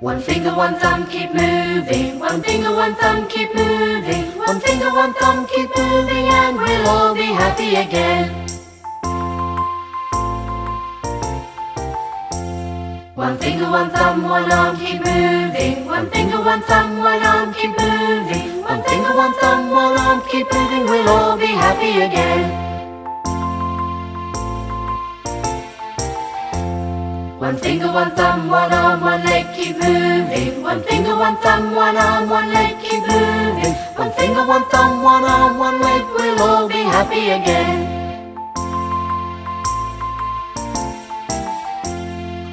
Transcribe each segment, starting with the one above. One finger, one thumb, keep moving. One finger, one thumb, keep moving. One finger, one thumb, keep moving, and we'll all be happy again. One finger, one thumb, one arm, keep moving. One finger, one thumb, one arm, keep moving. One finger, one thumb, one arm, keep moving, we'll all be happy again. One finger, one thumb, one arm, one leg, keep moving. One finger, one thumb, one arm, one leg, keep moving. One finger, one thumb, one arm, one leg, we'll all be happy again.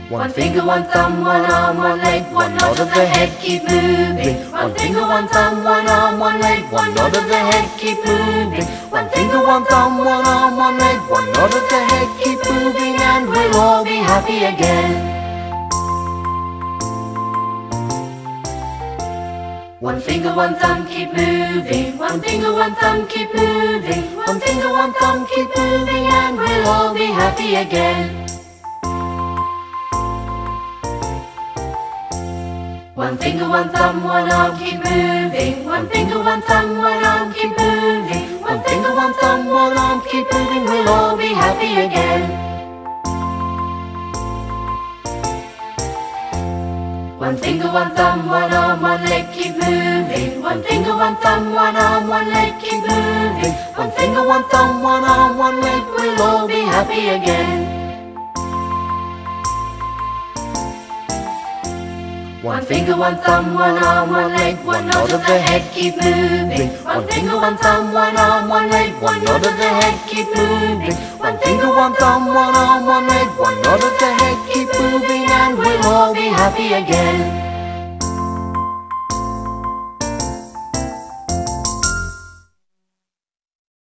One finger, one thumb, one arm, one leg, one nod of the head, keep moving. One finger, one thumb, one arm, one leg, one nod of the head, keep moving. One finger, one thumb, one arm, one leg, one nod of the head, keep moving, and we'll all be happy again. One finger, one thumb, keep moving. One finger, one thumb, keep moving. One finger, one thumb, keep moving, and we'll all be happy again. One finger, one thumb, one arm, keep moving. One finger, one thumb, one arm, keep moving. One finger, one thumb, one arm, keep moving, we'll all be happy again. One finger, one thumb, one arm, one leg, keep moving. One finger, one thumb, one arm, one leg, keep moving. One finger, one thumb, one arm, one leg, we'll all be happy again. One finger, one thumb, one arm, one leg, one nod of the head, keep moving. One finger, one thumb, one arm, one leg, one nod of the head, keep moving. One finger, one thumb, one arm, one leg, one nod of the head, keep moving, and we'll all be happy again.